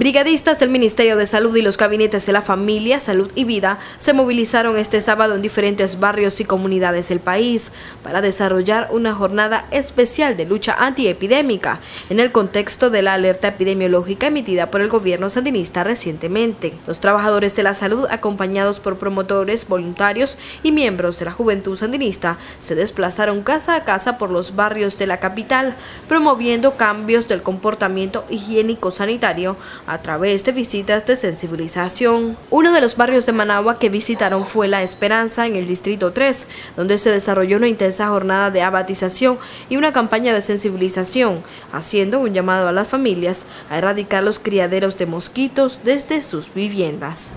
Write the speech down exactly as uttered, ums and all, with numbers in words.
Brigadistas del Ministerio de Salud y los Gabinetes de la Familia, Salud y Vida se movilizaron este sábado en diferentes barrios y comunidades del país para desarrollar una jornada especial de lucha antiepidémica en el contexto de la alerta epidemiológica emitida por el Gobierno Sandinista recientemente. Los trabajadores de la salud, acompañados por promotores, voluntarios y miembros de la Juventud Sandinista, se desplazaron casa a casa por los barrios de la capital, promoviendo cambios del comportamiento higiénico-sanitario a través de visitas de sensibilización. Uno de los barrios de Managua que visitaron fue La Esperanza, en el distrito tres, donde se desarrolló una intensa jornada de abatización y una campaña de sensibilización, haciendo un llamado a las familias a erradicar los criaderos de mosquitos desde sus viviendas.